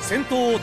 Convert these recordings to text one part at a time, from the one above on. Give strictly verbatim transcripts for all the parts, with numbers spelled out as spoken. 先頭を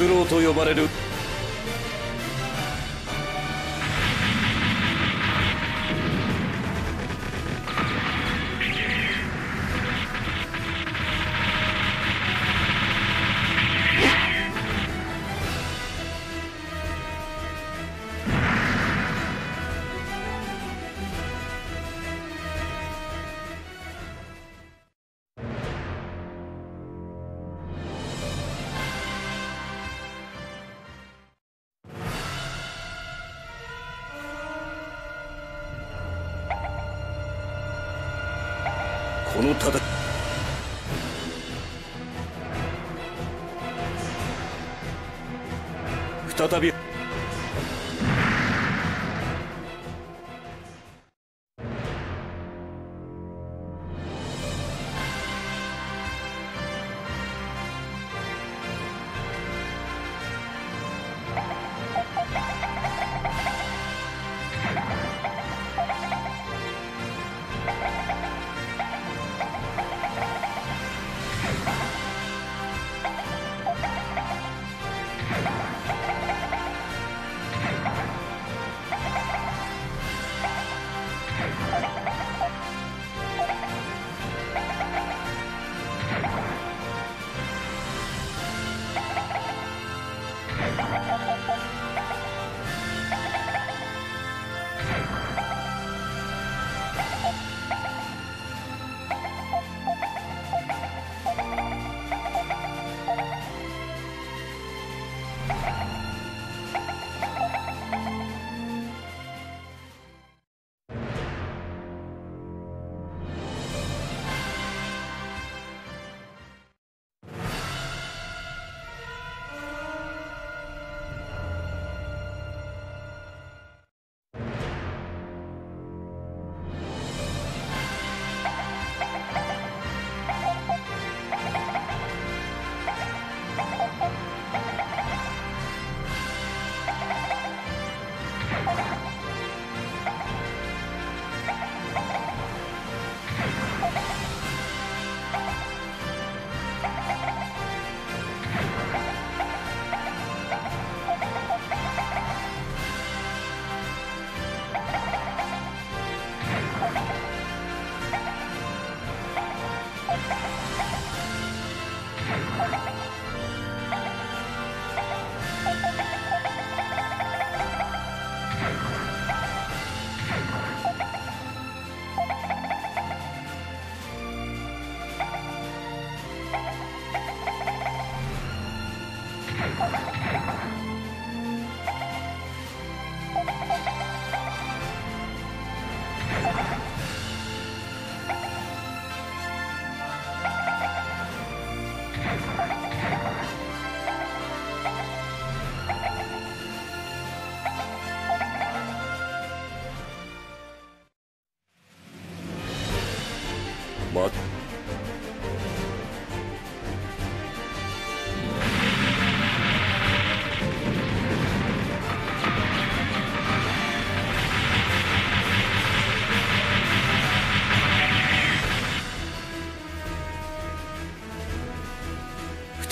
白狼と呼ばれる。この戦い再び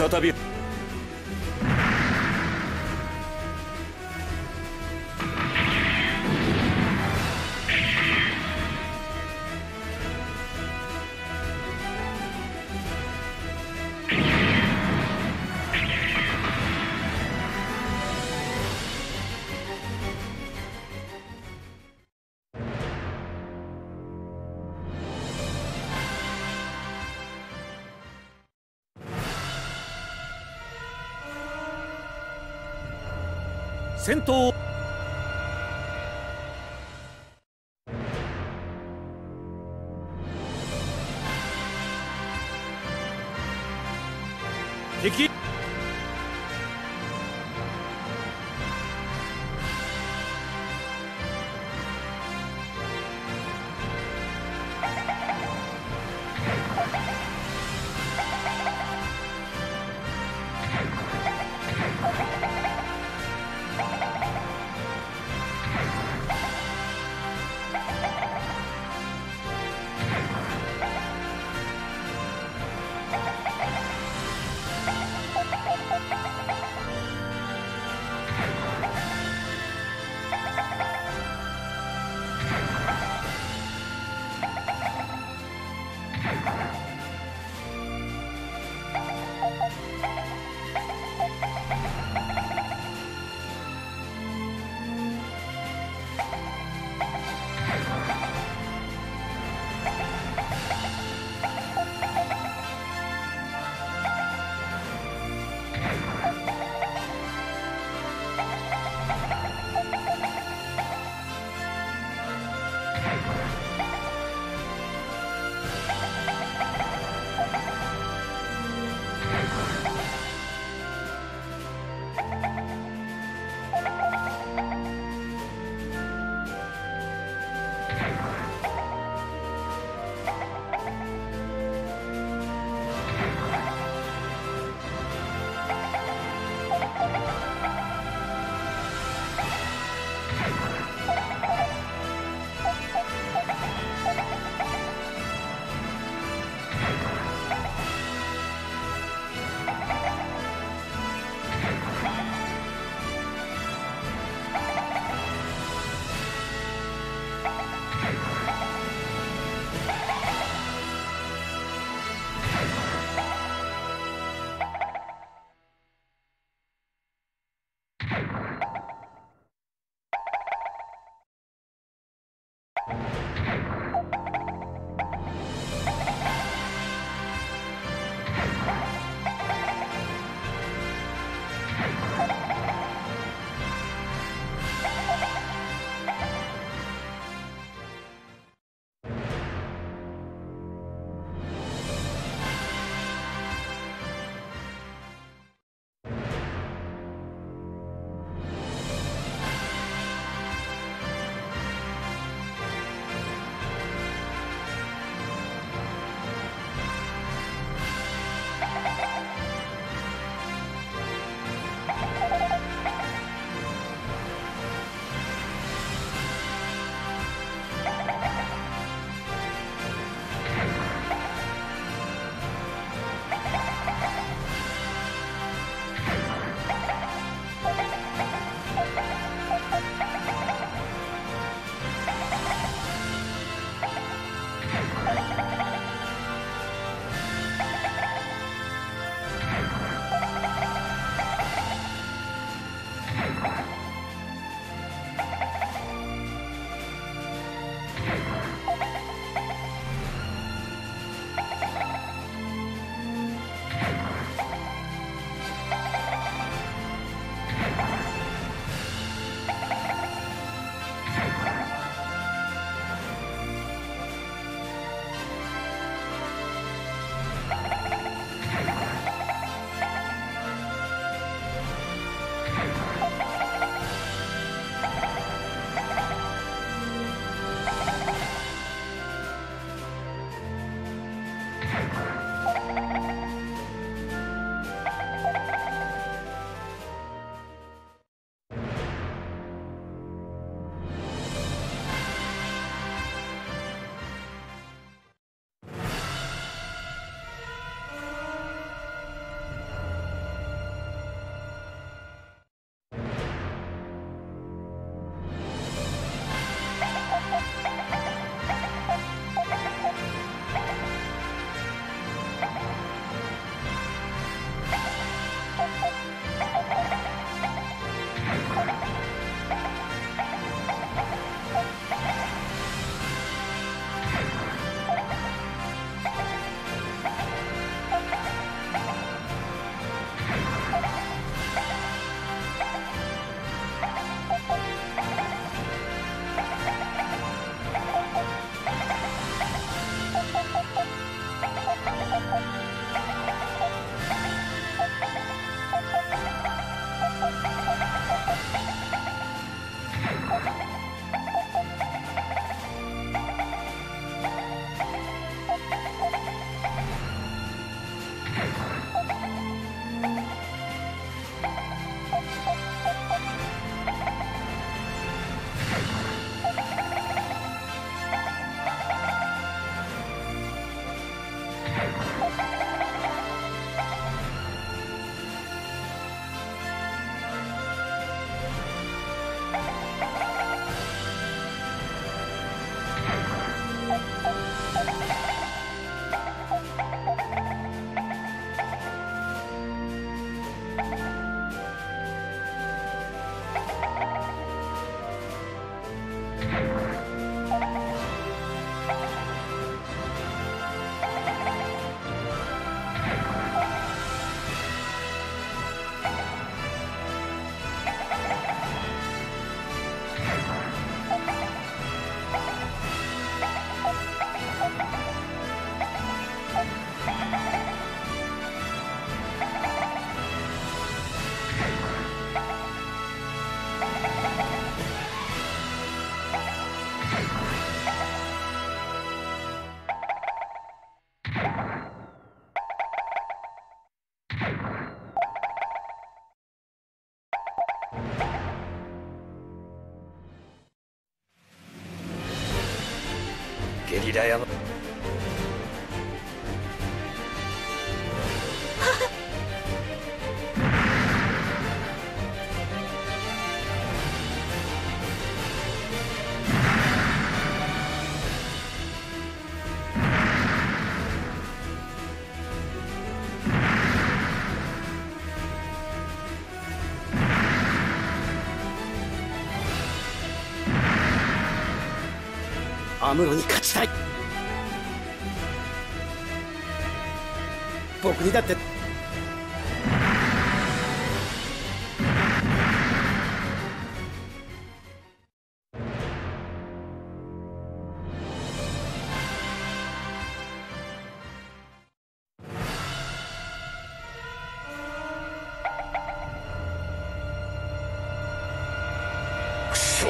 再び。 戦闘。 敵。 Thank you. 平山。アムロに勝ちたい。僕にだってクソ。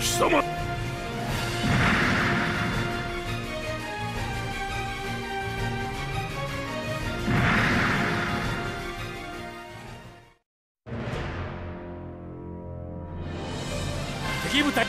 貴様。敵部隊。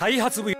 開発部。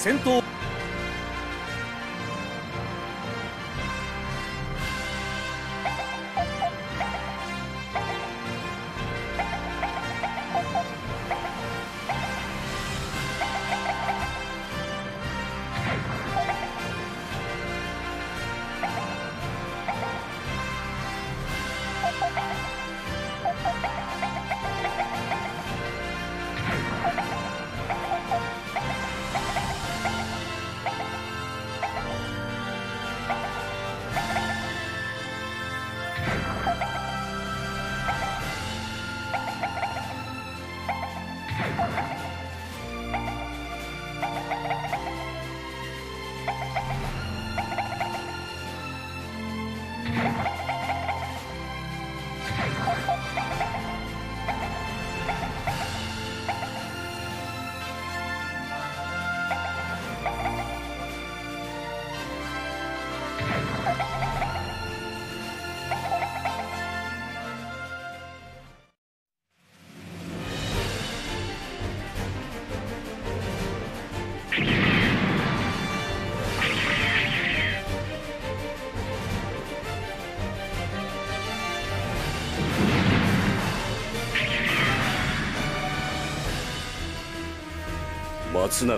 先頭。松永。私。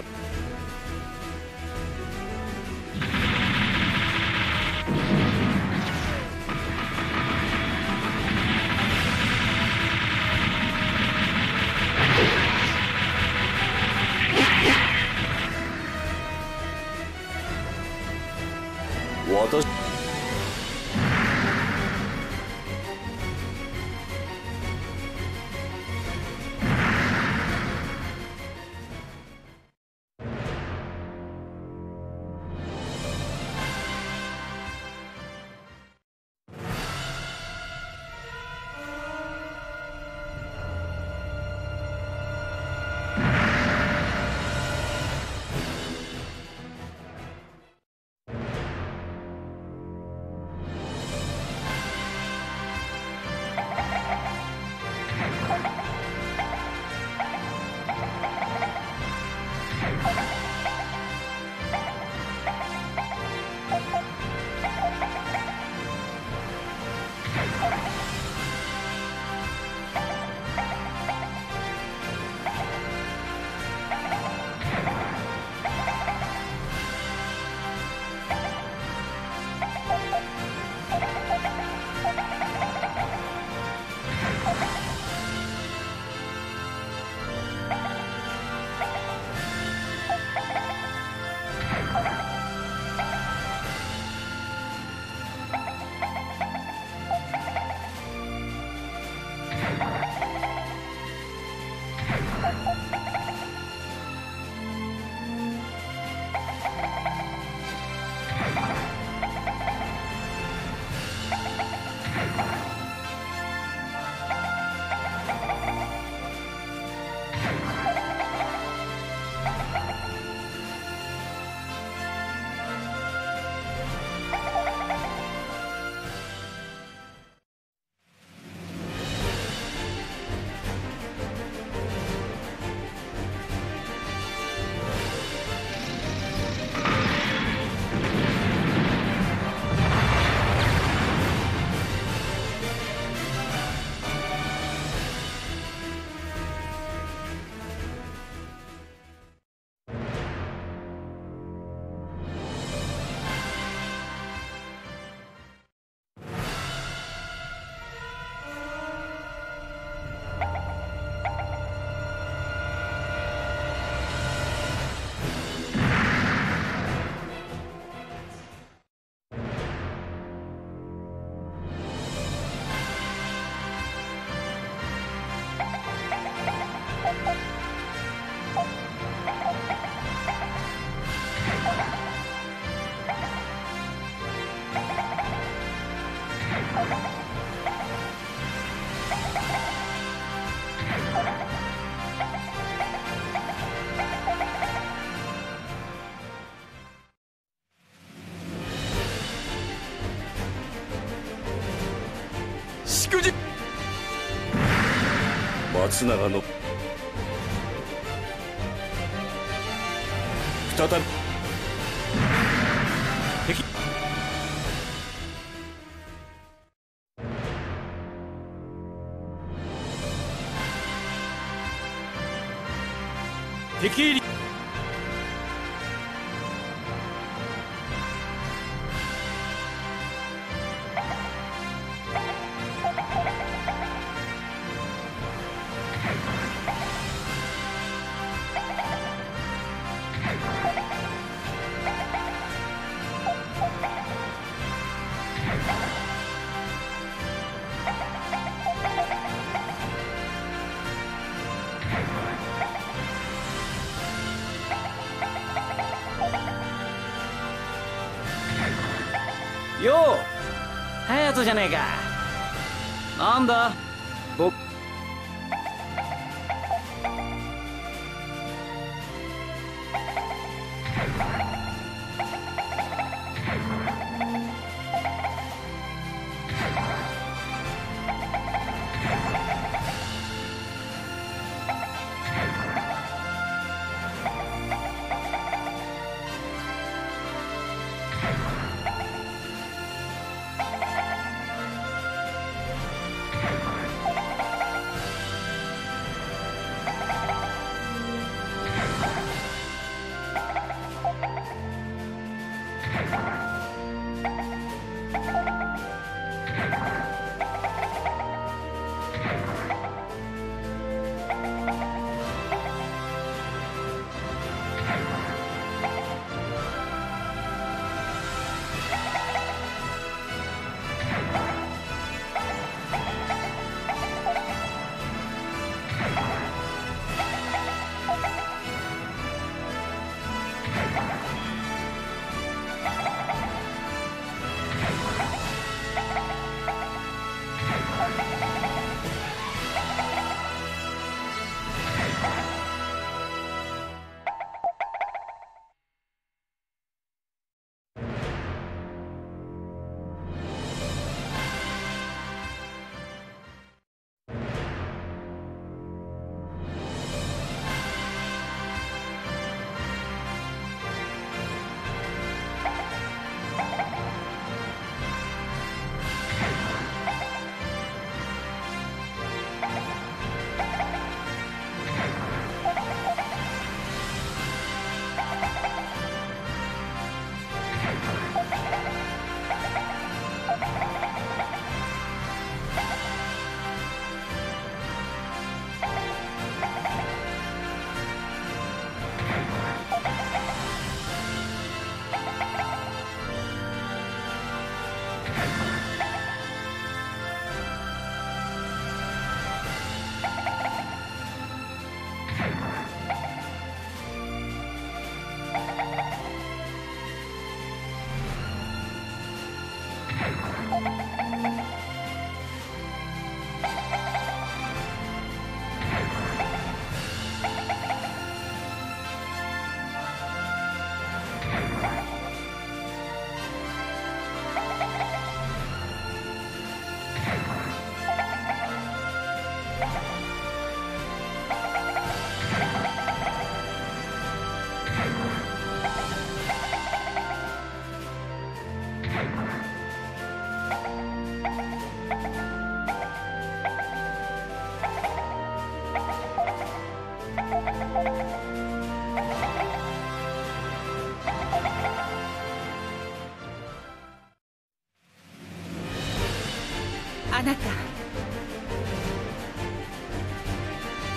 松永の。再再び敵敵入りよう、ハヤトじゃねえか。なんだぼあなた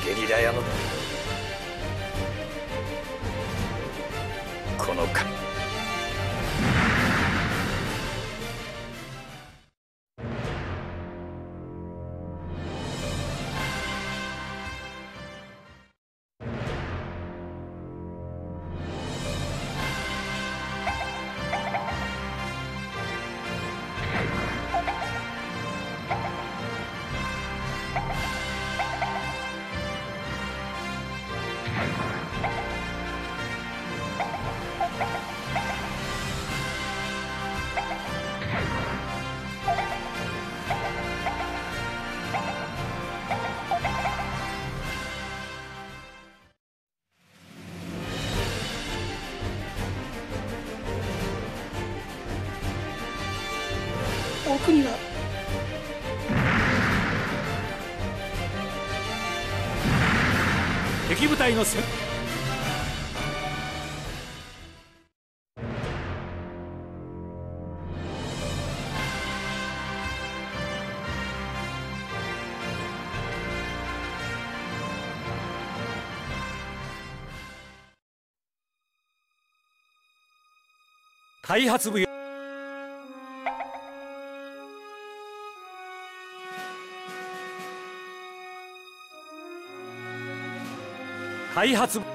ゲリラ屋のこのか奥には敵部隊のせ開発部よ。 開発部